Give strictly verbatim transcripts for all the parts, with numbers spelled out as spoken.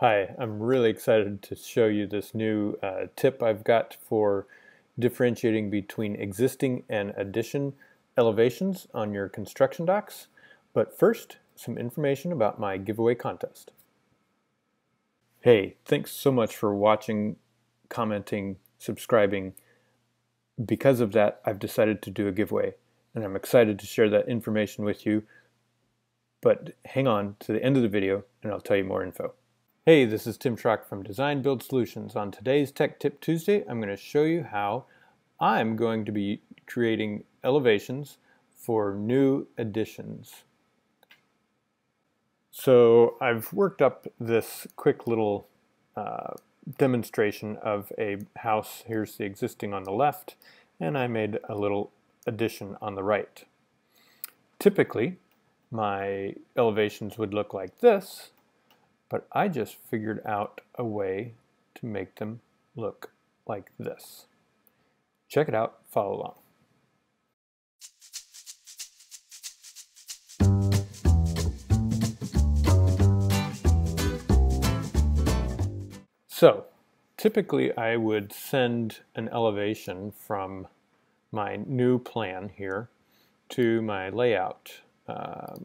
Hi, I'm really excited to show you this new uh, tip I've got for differentiating between existing and addition elevations on your construction docs. But first, some information about my giveaway contest. Hey, thanks so much for watching, commenting, subscribing. Because of that, I've decided to do a giveaway, and I'm excited to share that information with you. But hang on to the end of the video, and I'll tell you more info. Hey, this is Tim Schrock from Design Build Solutions. On today's Tech Tip Tuesday, I'm going to show you how I'm going to be creating elevations for new additions. So I've worked up this quick little uh, demonstration of a house. Here's the existing on the left, and I made a little addition on the right. Typically, my elevations would look like this, but I just figured out a way to make them look like this. Check it out, follow along. So, typically I would send an elevation from my new plan here to my layout, uh,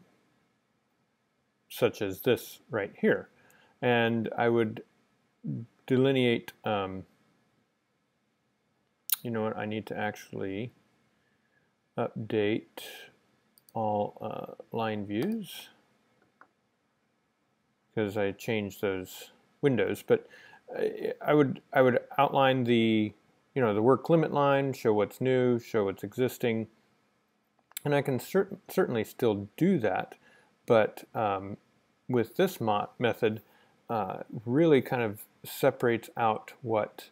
such as this right here. And I would delineate, um, you know what, I need to actually update all uh, line views because I changed those windows. But I would, I would outline the, you know, the work limit line, show what's new, show what's existing. And I can cert certainly still do that, but um, with this mo method, Uh, really kind of separates out what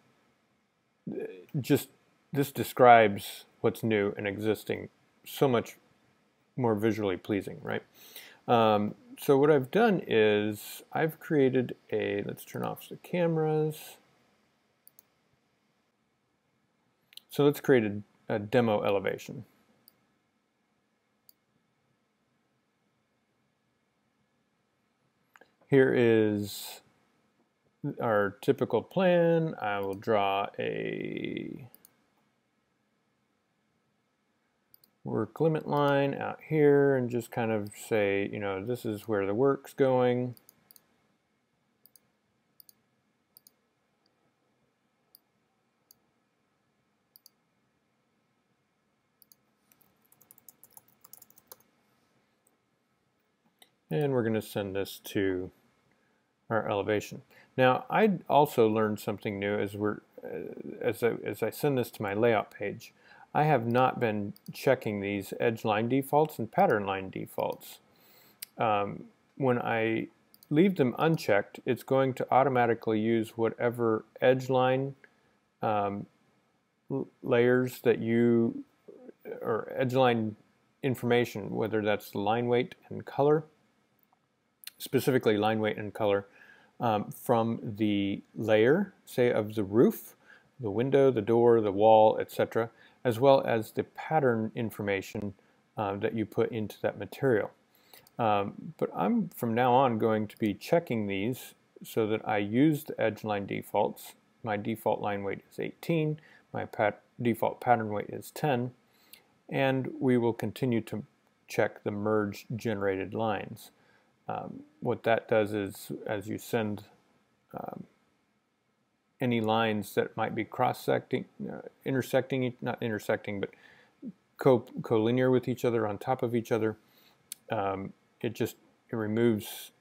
just this describes what's new and existing so much more visually pleasing, right? Um, so what I've done is I've created a, let's turn off the cameras. So let's create a, a demo elevation. Here is our typical plan. I will draw a work limit line out here and just kind of say, you know, this is where the work's going. And we're going to send this to our elevation. Now, I also learned something new as we're as I, as I send this to my layout page. I have not been checking these edge line defaults and pattern line defaults. Um, when I leave them unchecked, it's going to automatically use whatever edge line um, layers that you or edge line information, whether that's line weight and color, specifically line weight and color, Um, from the layer, say, of the roof, the window, the door, the wall, et cetera, as well as the pattern information uh, that you put into that material. Um, but I'm, from now on, going to be checking these so that I use the edge line defaults. My default line weight is eighteen, my pat- default pattern weight is ten, and we will continue to check the merge generated lines. Um, what that does is, as you send um, any lines that might be cross-secting, uh, intersecting, not intersecting, but co collinear with each other, on top of each other, um, it just it removes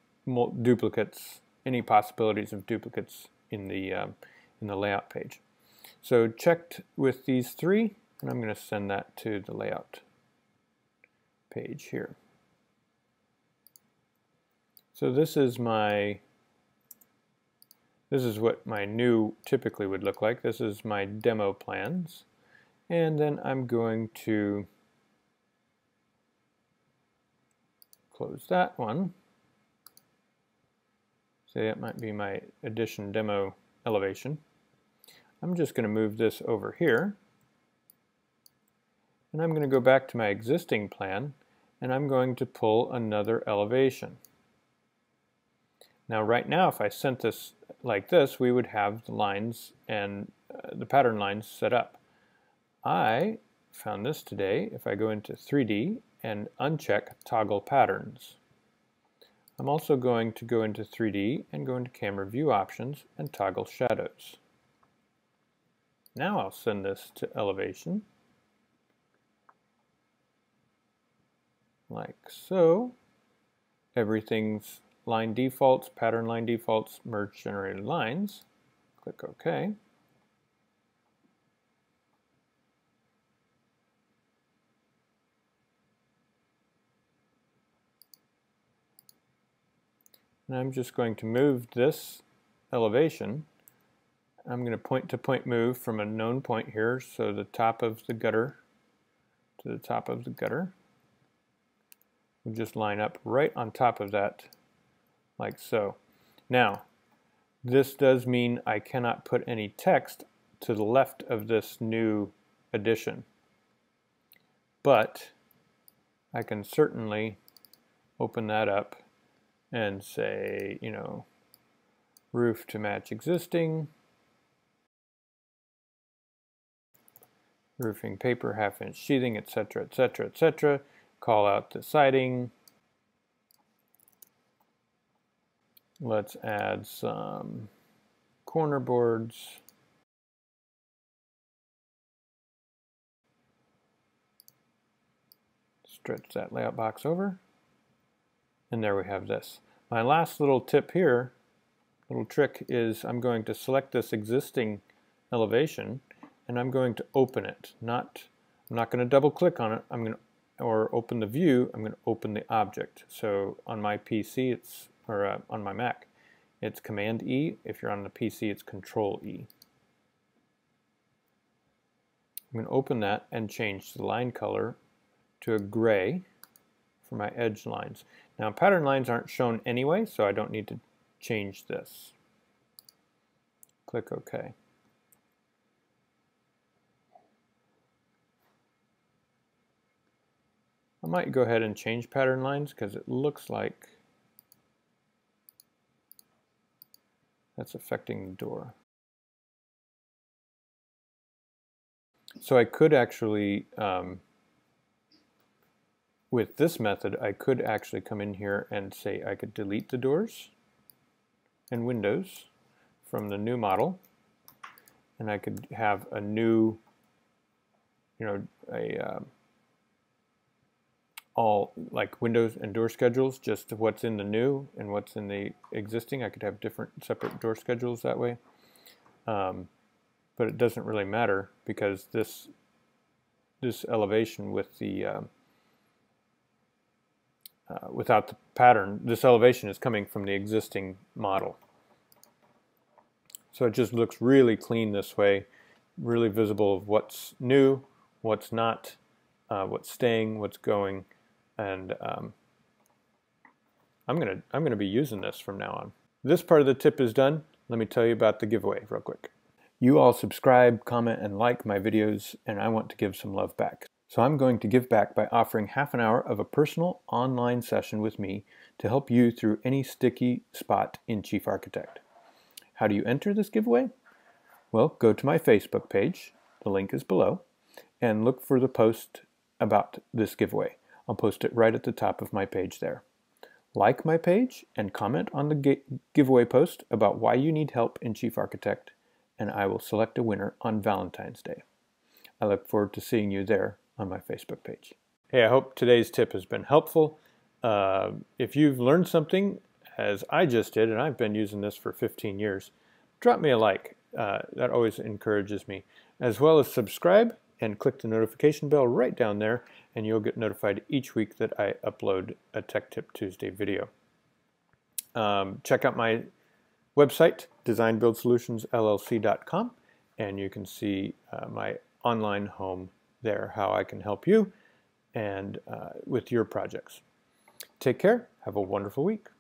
duplicates, any possibilities of duplicates in the um, in the layout page. So checked with these three, and I'm going to send that to the layout page here. So this is my, this is what my new typically would look like. This is my demo plans. And then I'm going to close that one. So that might be my addition demo elevation. I'm just going to move this over here. And I'm going to go back to my existing plan, and I'm going to pull another elevation. Now right now, if I sent this like this, we would have the lines and uh, the pattern lines set up. I found this today. If I go into three D and uncheck toggle patterns, I'm also going to go into three D and go into camera view options and toggle shadows. Now I'll send this to elevation, like so. Everything's line defaults, pattern line defaults, merge generated lines. Click OK. And I'm just going to move this elevation. I'm going to point to point move from a known point here, so the top of the gutter to the top of the gutter. We'll just line up right on top of that, like so. Now, this does mean I cannot put any text to the left of this new addition, but I can certainly open that up and say, you know, roof to match existing, roofing paper, half inch sheathing, et cetera, et cetera, et cetera. Call out the siding. Let's add some corner boards. Stretch that layout box over. And there we have this. My last little tip here, little trick, is I'm going to select this existing elevation and I'm going to open it. Not, I'm not going to double click on it. I'm going to, or open the view. I'm going to open the object. So on my P C, it's, or uh, on my Mac, it's Command E. If you're on the P C, it's Control E. I'm going to open that and change the line color to a gray for my edge lines. Now pattern lines aren't shown anyway, so I don't need to change this. Click OK. I might go ahead and change pattern lines because it looks like that's affecting the door. So I could actually um, with this method, I could actually come in here and say I could delete the doors and windows from the new model, and I could have a new, you know, a uh, all like windows and door schedules, just what's in the new and what's in the existing. I could have different separate door schedules that way, um, but it doesn't really matter because this this elevation with the uh, Uh, without the pattern, this elevation is coming from the existing model. So it just looks really clean this way, really visible of what's new, what's not, uh, what's staying, what's going, and um, I'm gonna I'm gonna be using this from now on. This part of the tip is done. Let me tell you about the giveaway real quick. You all subscribe, comment, and like my videos, and I want to give some love back. So I'm going to give back by offering half an hour of a personal online session with me to help you through any sticky spot in Chief Architect. How do you enter this giveaway? Well, go to my Facebook page, the link is below, and look for the post about this giveaway. I'll post it right at the top of my page there. Like my page and comment on the giveaway post about why you need help in Chief Architect, and I will select a winner on Valentine's Day. I look forward to seeing you there on my Facebook page. Hey, I hope today's tip has been helpful. Uh, if you've learned something, as I just did, and I've been using this for fifteen years, drop me a like. Uh, that always encourages me. As well as subscribe and click the notification bell right down there, and you'll get notified each week that I upload a Tech Tip Tuesday video. Um, check out my website, design build solutions l l c dot com, and you can see uh, my online home there, how I can help you and uh, with your projects. Take care. Have a wonderful week.